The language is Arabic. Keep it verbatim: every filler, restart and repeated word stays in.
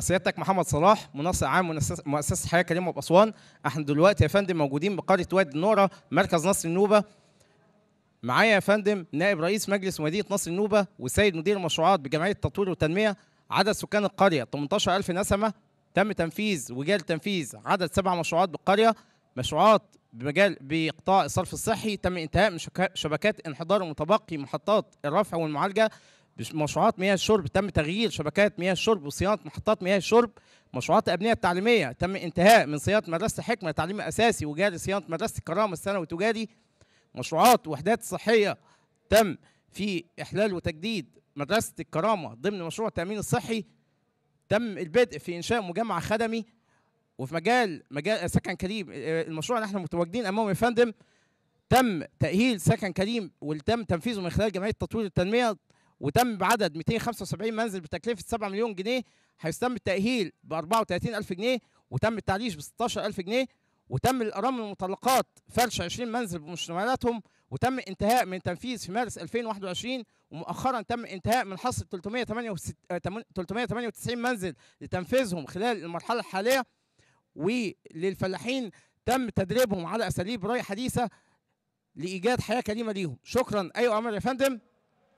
سيادتك محمد صلاح مناصر عام مؤسسة الحياة كريمة بأسوان. احنا دلوقتي يا فندم موجودين بقرية وادي النورة مركز نصر النوبة. معايا يا فندم نائب رئيس مجلس مديرية نصر النوبة وسيد مدير مشروعات بجمعية التطوير والتنمية. عدد سكان القرية ثمانية عشر ألف نسمة. تم تنفيذ وجال تنفيذ عدد سبع مشروعات بالقرية، مشروعات بمجال بقطاع الصرف الصحي، تم انتهاء من شبكات انحدار المتبقي محطات الرفع والمعالجة، مشروعات مياه الشرب تم تغيير شبكات مياه الشرب وصيانة محطات مياه الشرب، مشروعات الأبنية التعليمية تم انتهاء من صيانة مدرسة حكمة تعليم أساسي وجاري صيانة مدرسة الكرامة الثانوي تجاري، مشروعات وحدات صحية تم في إحلال وتجديد مدرسة الكرامة ضمن مشروع التأمين الصحي، تم البدء في إنشاء مجمع خدمي، وفي مجال مجال سكن كريم المشروع اللي احنا متواجدين أمامه يا فندم تم تأهيل سكن كريم واللي تم تنفيذه من خلال جمعية التطوير والتنمية، وتم بعدد مئتين وخمسة وسبعين منزل بتكلفه سبعة مليون جنيه، هيتم التاهيل ب أربعة وثلاثين ألف جنيه، وتم التعريش ب ستة عشر ألف جنيه، وتم الارامل والمطلقات فرش عشرين منزل بمشتملاتهم، وتم انتهاء من تنفيذ في مارس ألفين وواحد وعشرين، ومؤخرا تم انتهاء من حصر ثلاثمئة وثمانية وتسعين منزل لتنفيذهم خلال المرحله الحاليه، وللفلاحين تم تدريبهم على اساليب ري حديثه لايجاد حياه كريمه ليهم. شكرا. اي أيوة امر يا فندم.